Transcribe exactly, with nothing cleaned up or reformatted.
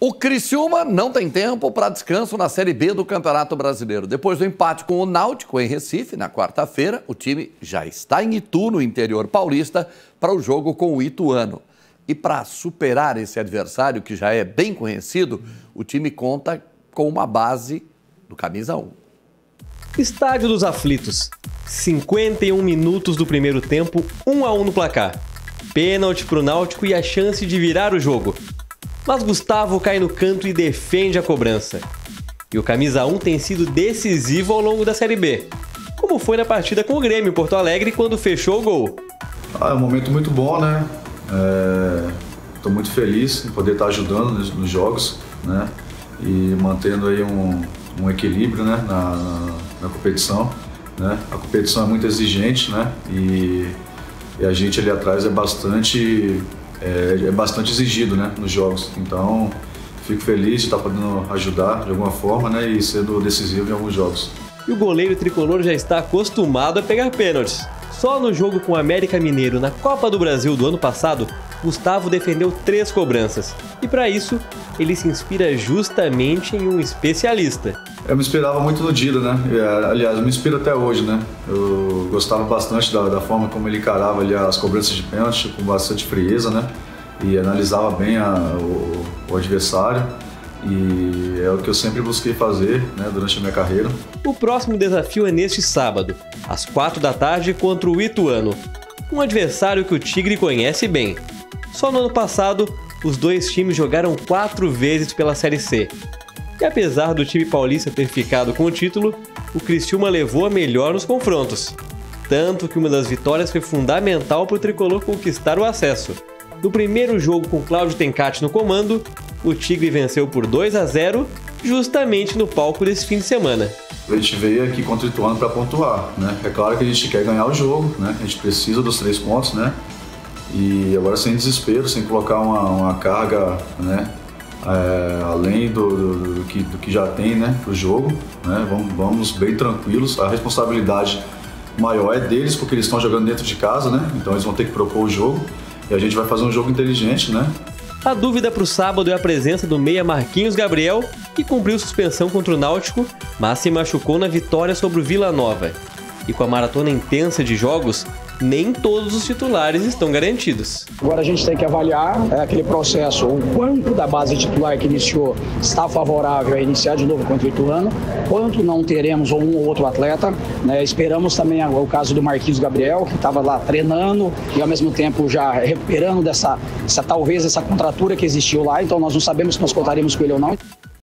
O Criciúma não tem tempo para descanso na Série B do Campeonato Brasileiro. Depois do empate com o Náutico em Recife, na quarta-feira, o time já está em Itu, no interior paulista, para o jogo com o Ituano. E para superar esse adversário, que já é bem conhecido, o time conta com uma base do Camisa um. Estádio dos Aflitos. cinquenta e um minutos do primeiro tempo, um a um no placar. Pênalti para o Náutico e a chance de virar o jogo. Mas Gustavo cai no canto e defende a cobrança. E o Camisa um tem sido decisivo ao longo da Série B, como foi na partida com o Grêmio em Porto Alegre quando fechou o gol. Ah, é um momento muito bom, né? Estou é... muito feliz em poder estar ajudando nos, nos jogos, né? E mantendo aí um, um equilíbrio, né? na, na, na competição. Né? A competição é muito exigente, né? e, e a gente ali atrás é bastante, é, é bastante exigido, né? nos jogos. Então, fico feliz de estar podendo ajudar de alguma forma, né? e sendo decisivo em alguns jogos. E o goleiro tricolor já está acostumado a pegar pênaltis. Só no jogo com o América Mineiro na Copa do Brasil do ano passado, Gustavo defendeu três cobranças. E para isso, ele se inspira justamente em um especialista. Eu me inspirava muito no Dida, né? Aliás, eu me inspiro até hoje, né? Eu gostava bastante da, da forma como ele encarava ali as cobranças de pênalti, com bastante frieza, né? E analisava bem a, o, o adversário. E é o que eu sempre busquei fazer, né, durante a minha carreira. O próximo desafio é neste sábado, às quatro da tarde, contra o Ituano, um adversário que o Tigre conhece bem. Só no ano passado, os dois times jogaram quatro vezes pela Série C. E apesar do time paulista ter ficado com o título, o Criciúma levou a melhor nos confrontos. Tanto que uma das vitórias foi fundamental para o tricolor conquistar o acesso. No primeiro jogo com Cláudio Tencati no comando, o Tigre venceu por dois a zero, justamente no palco desse fim de semana. A gente veio aqui contra o Ituano para pontuar, né? É claro que a gente quer ganhar o jogo, né? A gente precisa dos três pontos, né? E agora sem desespero, sem colocar uma, uma carga, né? É, além do, do, do, que, do que já tem, né? Pro jogo, né? Vamos, vamos bem tranquilos. A responsabilidade maior é deles, porque eles estão jogando dentro de casa, né? Então eles vão ter que propor o jogo e a gente vai fazer um jogo inteligente, né? A dúvida para o sábado é a presença do meia Marquinhos Gabriel, que cumpriu suspensão contra o Náutico, mas se machucou na vitória sobre o Vila Nova. E com a maratona intensa de jogos, nem todos os titulares estão garantidos. Agora a gente tem que avaliar é, aquele processo, o quanto da base titular que iniciou está favorável a iniciar de novo contra o Ituano, quanto não teremos um ou outro atleta. Né? Esperamos também o caso do Marquinhos Gabriel, que estava lá treinando e ao mesmo tempo já recuperando dessa, essa, talvez essa contratura que existiu lá, então nós não sabemos se nós contaremos com ele ou não.